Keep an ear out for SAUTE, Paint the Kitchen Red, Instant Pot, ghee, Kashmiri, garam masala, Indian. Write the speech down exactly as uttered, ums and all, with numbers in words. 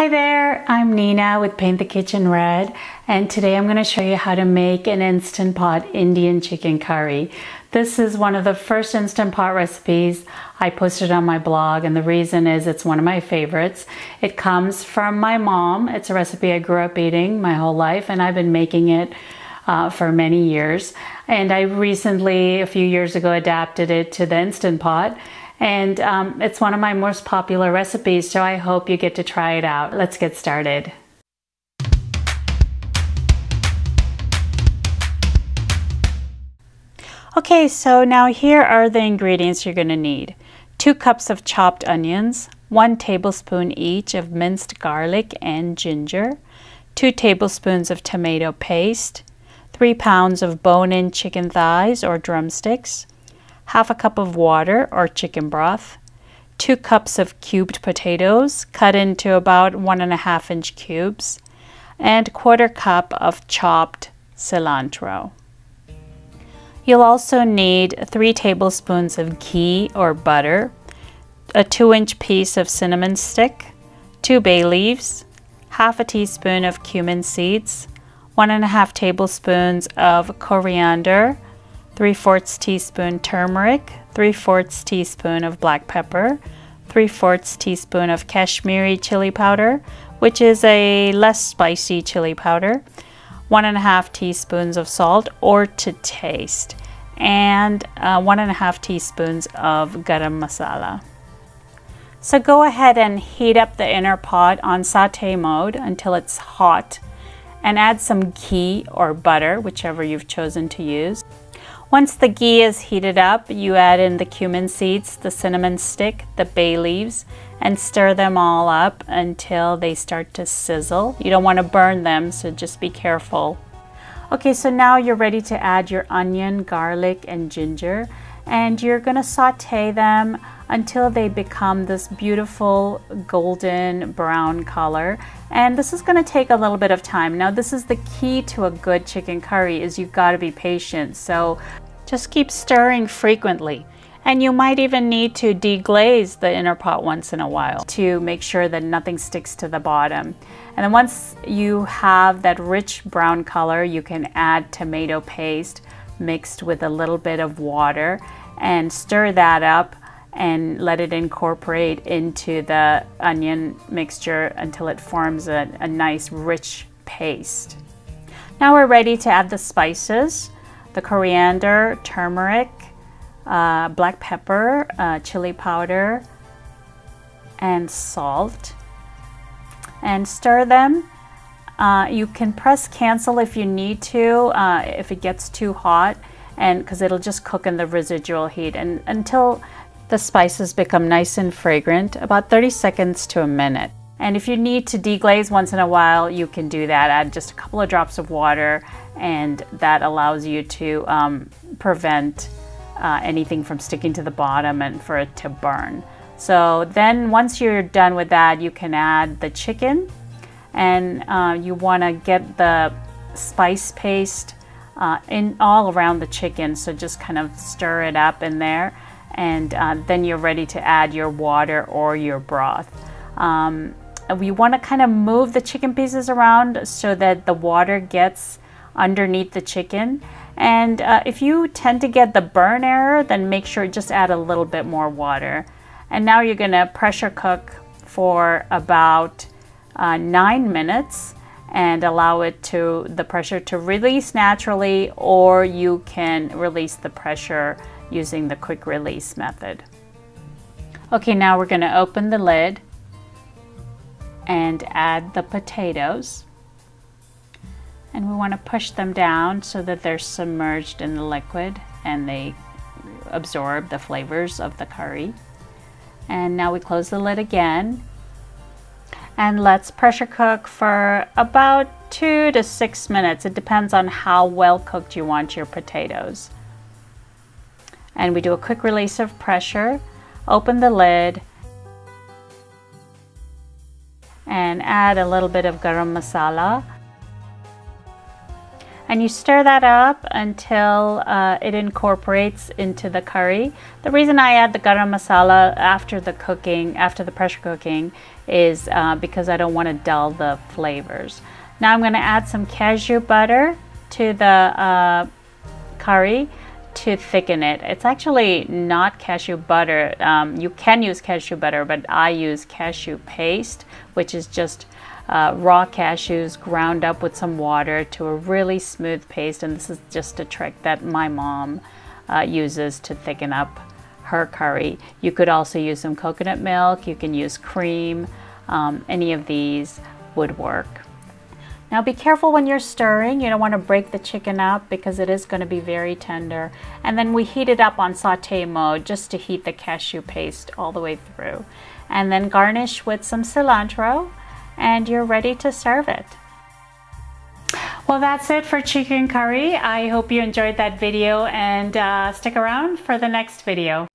Hi there, I'm Nina with Paint the Kitchen Red, and today I'm going to show you how to make an Instant Pot Indian chicken curry. This is one of the first Instant Pot recipes I posted on my blog, and the reason is it's one of my favorites. It comes from my mom. It's a recipe I grew up eating my whole life, and I've been making it uh, for many years. And I recently, a few years ago, adapted it to the Instant Pot. And um, it's one of my most popular recipes, so I hope you get to try it out. Let's get started. Okay, so now here are the ingredients you're gonna need. Two cups of chopped onions, one tablespoon each of minced garlic and ginger, two tablespoons of tomato paste, three pounds of bone-in chicken thighs or drumsticks, half a cup of water or chicken broth, two cups of cubed potatoes cut into about one and a half inch cubes, and quarter cup of chopped cilantro. You'll also need three tablespoons of ghee or butter, a two inch piece of cinnamon stick, two bay leaves, half a teaspoon of cumin seeds, one and a half tablespoons of coriander, three-fourths teaspoon turmeric, three-fourths teaspoon of black pepper, three-fourths teaspoon of Kashmiri chili powder, which is a less spicy chili powder, one and a half teaspoons of salt or to taste, and uh, one and a half teaspoons of garam masala. So go ahead and heat up the inner pot on saute mode until it's hot, and add some ghee or butter, whichever you've chosen to use. Once the ghee is heated up, you add in the cumin seeds, the cinnamon stick, the bay leaves, and stir them all up until they start to sizzle. You don't want to burn them, so just be careful. Okay, so now you're ready to add your onion, garlic, and ginger, and you're gonna saute them until they become this beautiful golden brown color. And this is gonna take a little bit of time. Now, this is the key to a good chicken curry, is you've gotta be patient. So just keep stirring frequently. And you might even need to deglaze the inner pot once in a while to make sure that nothing sticks to the bottom. And then once you have that rich brown color, you can add tomato paste mixed with a little bit of water and stir that up and let it incorporate into the onion mixture until it forms a, a nice rich paste. Now we're ready to add the spices, the coriander, turmeric, uh, black pepper, uh, chili powder, and salt, and stir them. Uh, you can press cancel if you need to, uh, if it gets too hot, and because it'll just cook in the residual heat and until the spices become nice and fragrant, about thirty seconds to a minute. And if you need to deglaze once in a while, you can do that. Add just a couple of drops of water, and that allows you to um, prevent uh, anything from sticking to the bottom and for it to burn. So then once you're done with that, you can add the chicken, and uh, you wanna get the spice paste uh, in all around the chicken. So just kind of stir it up in there, and uh, then you're ready to add your water or your broth. Um, you want to kind of move the chicken pieces around so that the water gets underneath the chicken. And uh, if you tend to get the burn error, then make sure just add a little bit more water. And now you're going to pressure cook for about uh, nine minutes and allow it to the pressure to release naturally, or you can release the pressure using the quick release method. Okay, now we're gonna open the lid and add the potatoes. And we wanna push them down so that they're submerged in the liquid and they absorb the flavors of the curry. And now we close the lid again. And let's pressure cook for about two to six minutes. It depends on how well cooked you want your potatoes. And we do a quick release of pressure, open the lid, and add a little bit of garam masala. and you stir that up until uh, it incorporates into the curry. The reason I add the garam masala after the cooking, after the pressure cooking, is uh, because I don't want to dull the flavors. Now I'm going to add some cashew butter to the uh, curry to thicken it. It's actually not cashew butter. Um, you can use cashew butter, but I use cashew paste, which is just uh, raw cashews ground up with some water to a really smooth paste. And this is just a trick that my mom uh, uses to thicken up her curry. You could also use some coconut milk. You can use cream. Um, any of these would work. Now be careful when you're stirring. You don't want to break the chicken up because it is going to be very tender. And then we heat it up on saute mode just to heat the cashew paste all the way through. And then garnish with some cilantro and you're ready to serve it. Well, that's it for chicken curry. I hope you enjoyed that video and uh, stick around for the next video.